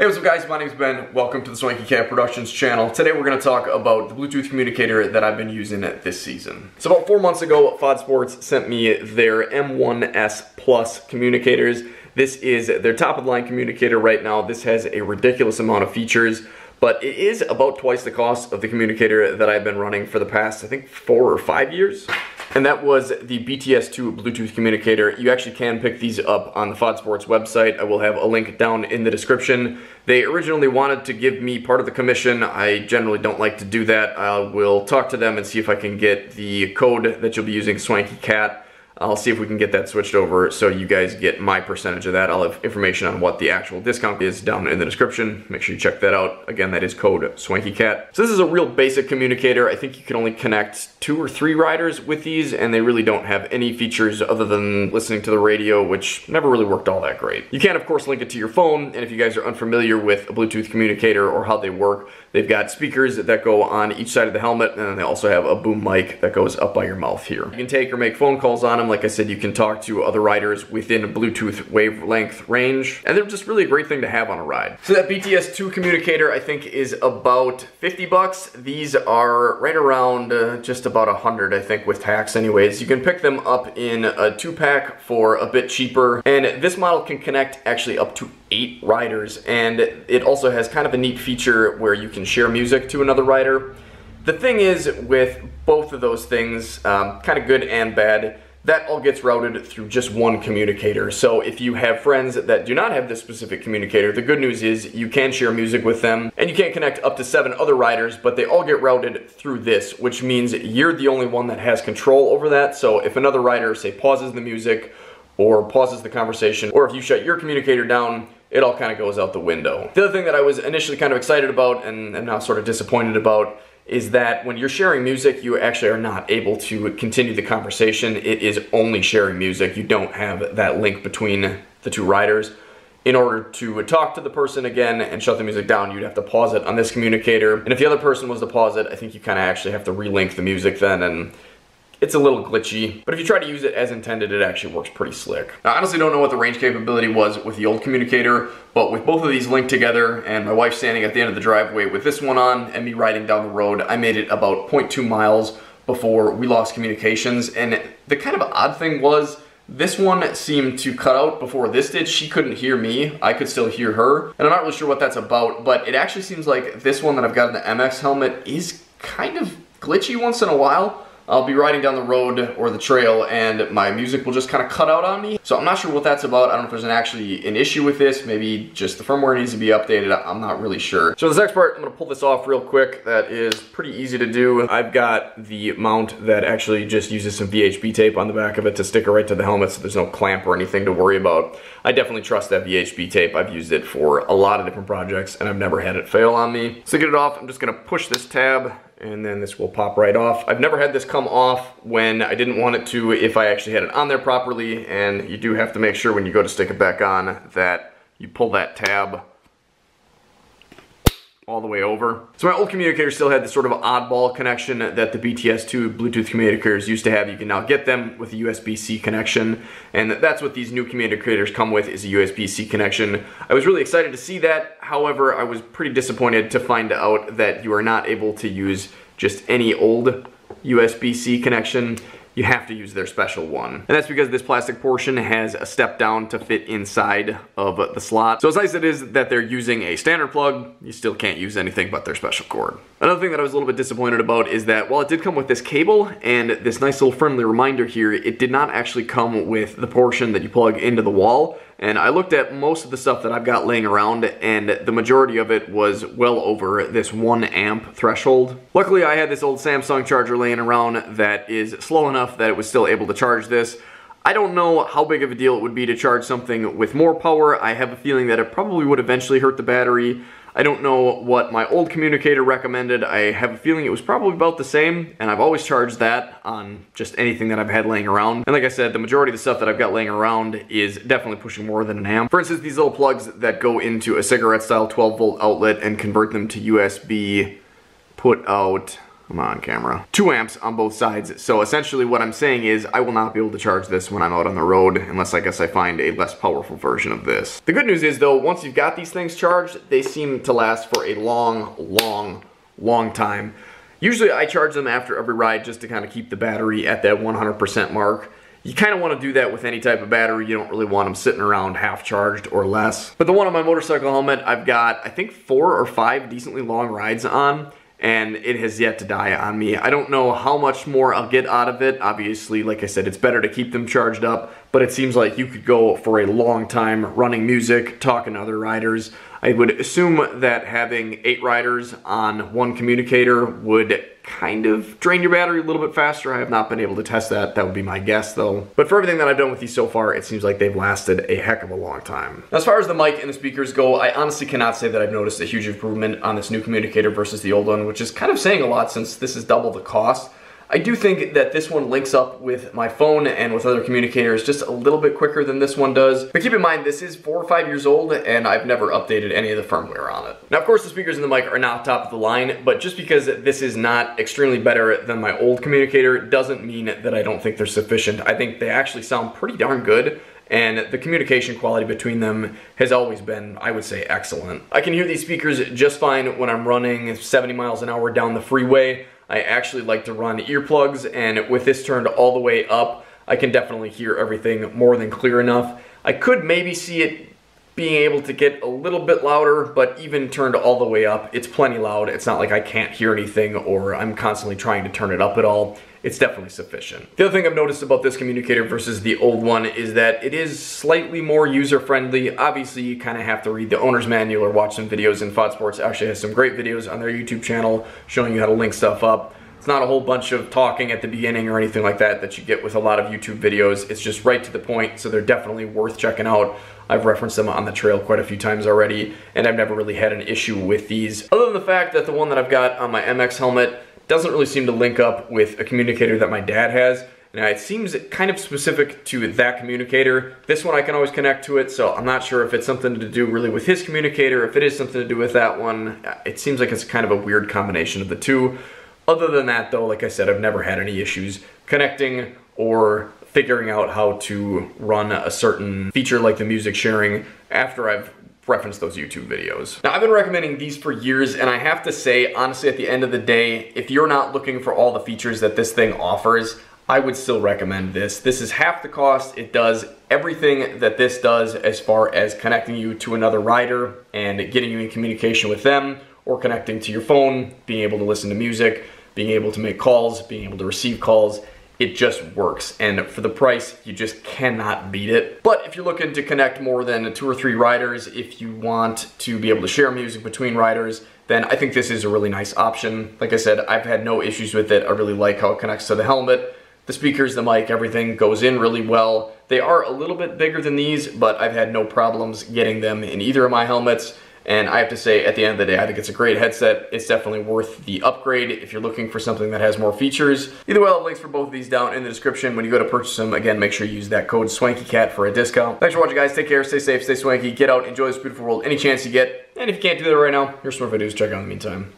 Hey, what's up guys, my name is Ben. Welcome to the SWANKY CAT Productions channel. Today we're going to talk about the Bluetooth communicator that I've been using this season. So about 4 months ago, FodSports sent me their M1S Plus communicators. This is their top of the line communicator right now. This has a ridiculous amount of features, but it is about twice the cost of the communicator that I've been running for the past, I think, 4 or 5 years. And that was the BT-S2 Bluetooth communicator. You actually can pick these up on the FodSports website. I will have a link down in the description. They originally wanted to give me part of the commission. I generally don't like to do that. I will talk to them and see if I can get the code that you'll be using, SWANKY CAT. I'll see if we can get that switched over so you guys get my percentage of that. I'll have information on what the actual discount is down in the description. Make sure you check that out. Again, that is code SWANKYCAT. So this is a real basic communicator. I think you can only connect 2 or 3 riders with these, and they really don't have any features other than listening to the radio, which never really worked all that great. You can, of course, link it to your phone, and if you guys are unfamiliar with a Bluetooth communicator or how they work, they've got speakers that go on each side of the helmet, and then they also have a boom mic that goes up by your mouth here. You can take or make phone calls on them. Like I said, you can talk to other riders within a Bluetooth wavelength range, and they're just really a great thing to have on a ride. So that BT-S2 communicator, I think, is about 50 bucks. These are right around just about 100, I think, with tax anyways. You can pick them up in a 2-pack for a bit cheaper, and this model can connect actually up to 8 riders, and it also has kind of a neat feature where you can share music to another rider. The thing is, with both of those things, kind of good and bad, that all gets routed through just one communicator. So if you have friends that do not have this specific communicator, the good news is you can share music with them, and you can connect up to 7 other riders, but they all get routed through this, which means you're the only one that has control over that. So if another rider, say, pauses the music or pauses the conversation, or if you shut your communicator down, it all kind of goes out the window. The other thing that I was initially kind of excited about and am now sort of disappointed about is that when you're sharing music, you actually are not able to continue the conversation. It is only sharing music. You don't have that link between the 2 riders. In order to talk to the person again and shut the music down, you'd have to pause it on this communicator. And if the other person was to pause it, I think you kind of actually have to relink the music then, and it's a little glitchy, but if you try to use it as intended, it actually works pretty slick. I honestly don't know what the range capability was with the old communicator, but with both of these linked together and my wife standing at the end of the driveway with this one on and me riding down the road, I made it about 0.2 miles before we lost communications. And the kind of odd thing was, this one seemed to cut out before this did. She couldn't hear me. I could still hear her, and I'm not really sure what that's about, but it actually seems like this one that I've got in the MX helmet is kind of glitchy once in a while. I'll be riding down the road or the trail and my music will just kind of cut out on me. So I'm not sure what that's about. I don't know if there's actually an issue with this. Maybe just the firmware needs to be updated. I'm not really sure. So this next part, I'm gonna pull this off real quick. That is pretty easy to do. I've got the mount that actually just uses some VHB tape on the back of it to stick it right to the helmet, so there's no clamp or anything to worry about. I definitely trust that VHB tape. I've used it for a lot of different projects and I've never had it fail on me. So to get it off, I'm just gonna push this tab, and then this will pop right off. I've never had this come off when I didn't want it to, if I actually had it on there properly, and you do have to make sure when you go to stick it back on that you pull that tab all the way over. So my old communicator still had this sort of oddball connection that the BT-S2 Bluetooth communicators used to have. You can now get them with a USB-C connection, and that's what these new communicators come with, is a USB-C connection. I was really excited to see that. However, I was pretty disappointed to find out that you are not able to use just any old USB-C connection. You have to use their special one. And that's because this plastic portion has a step down to fit inside of the slot. So as nice as it is that they're using a standard plug, you still can't use anything but their special cord. Another thing that I was a little bit disappointed about is that while it did come with this cable and this nice little friendly reminder here, it did not actually come with the portion that you plug into the wall. And I looked at most of the stuff that I've got laying around, and the majority of it was well over this 1 amp threshold. Luckily, I had this old Samsung charger laying around that is slow enough that it was still able to charge this. I don't know how big of a deal it would be to charge something with more power. I have a feeling that it probably would eventually hurt the battery. I don't know what my old communicator recommended. I have a feeling it was probably about the same, and I've always charged that on just anything that I've had laying around. And like I said, the majority of the stuff that I've got laying around is definitely pushing more than 1 amp. For instance, these little plugs that go into a cigarette style 12-volt outlet and convert them to USB put out I'm on camera. 2 amps on both sides. So essentially what I'm saying is I will not be able to charge this when I'm out on the road unless I guess I find a less powerful version of this. The good news is though, once you've got these things charged, they seem to last for a long time. Usually I charge them after every ride just to kind of keep the battery at that 100% mark. You kind of want to do that with any type of battery. You don't really want them sitting around half charged or less. But the one on my motorcycle helmet, I've got, I think 4 or 5 decently long rides on, and it has yet to die on me. I don't know how much more I'll get out of it. Obviously, like I said, it's better to keep them charged up, but it seems like you could go for a long time running music, talking to other riders. I would assume that having 8 riders on one communicator would kind of drain your battery a little bit faster. I have not been able to test that. That would be my guess though. But for everything that I've done with these so far, it seems like they've lasted a heck of a long time. Now, as far as the mic and the speakers go, I honestly cannot say that I've noticed a huge improvement on this new communicator versus the old one, which is kind of saying a lot since this is double the cost. I do think that this one links up with my phone and with other communicators just a little bit quicker than this one does. But keep in mind, this is 4 or 5 years old and I've never updated any of the firmware on it. Now, of course, the speakers and the mic are not top of the line, but just because this is not extremely better than my old communicator doesn't mean that I don't think they're sufficient. I think they actually sound pretty darn good. And the communication quality between them has always been, I would say, excellent. I can hear these speakers just fine when I'm running 70 miles an hour down the freeway. I actually like to run earplugs, and with this turned all the way up, I can definitely hear everything more than clear enough. I could maybe see it being able to get a little bit louder, but even turned all the way up, it's plenty loud. It's not like I can't hear anything or I'm constantly trying to turn it up at all. It's definitely sufficient. The other thing I've noticed about this communicator versus the old one is that it is slightly more user-friendly. Obviously, you kind of have to read the owner's manual or watch some videos, and FodSports actually has some great videos on their YouTube channel showing you how to link stuff up. It's not a whole bunch of talking at the beginning or anything like that that you get with a lot of YouTube videos. It's just right to the point, so they're definitely worth checking out. I've referenced them on the trail quite a few times already, and I've never really had an issue with these. Other than the fact that the one that I've got on my MX helmet doesn't really seem to link up with a communicator that my dad has. Now, it seems kind of specific to that communicator. This one I can always connect to it, so I'm not sure if it's something to do really with his communicator, if it is something to do with that one. It seems like it's kind of a weird combination of the two. Other than that, though, like I said, I've never had any issues connecting or figuring out how to run a certain feature like the music sharing after I've reference those YouTube videos. Now, I've been recommending these for years, and I have to say, honestly, at the end of the day, if you're not looking for all the features that this thing offers, I would still recommend this. This is half the cost. It does everything that this does as far as connecting you to another rider and getting you in communication with them, or connecting to your phone, being able to listen to music, being able to make calls, being able to receive calls. It just works, and for the price, you just cannot beat it. But if you're looking to connect more than 2 or 3 riders, if you want to be able to share music between riders, then I think this is a really nice option. Like I said, I've had no issues with it. I really like how it connects to the helmet. The speakers, the mic, everything goes in really well. They are a little bit bigger than these, but I've had no problems getting them in either of my helmets. And I have to say, at the end of the day, I think it's a great headset. It's definitely worth the upgrade if you're looking for something that has more features. Either way, I'll have links for both of these down in the description. When you go to purchase them, again, make sure you use that code SWANKYCAT for a discount. Thanks for watching, guys. Take care, stay safe, stay swanky, get out, enjoy this beautiful world any chance you get. And if you can't do that right now, here's some more videos to check out in the meantime.